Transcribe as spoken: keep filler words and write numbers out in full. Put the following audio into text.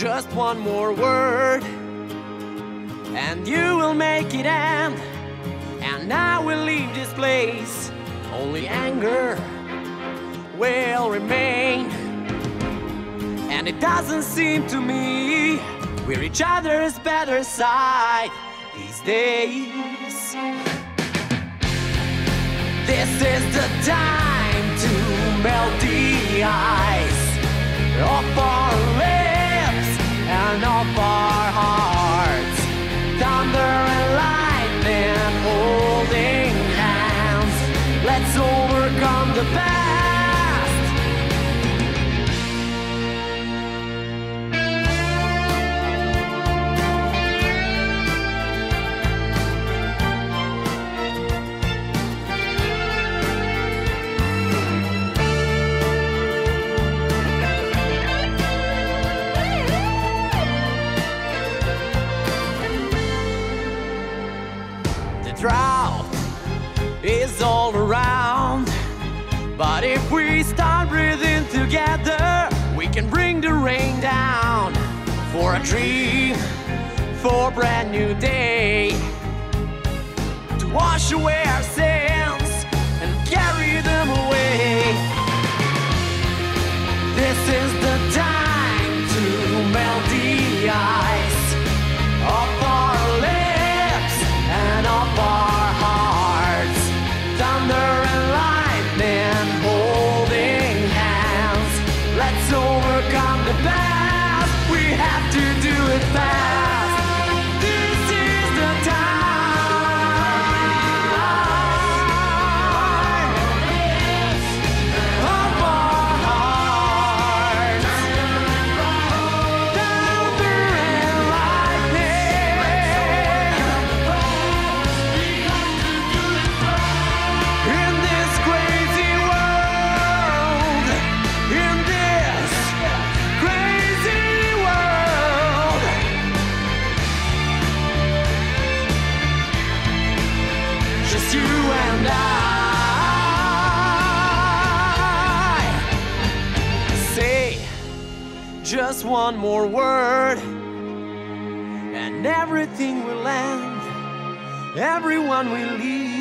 just one more word, and you will make it end. And I will leave this place, only anger will remain. And it doesn't seem to me we're each other's better side these days. This is the time to melt the ice off our lips and off our hearts. Thunder and lightning holding hands. Let's overcome the past. Drought is all around, but if we start breathing together, we can bring the rain down for a dream, for a brand new day, to wash away our sins and carry them away. This is the time to melt the ice off our lips and off our hearts. Thunder and lightning holding hands. Let's overcome the past. We have to do it fast. This is the time of our hearts. Thunder and lightning. Just one more word, and everything will end, everyone will leave.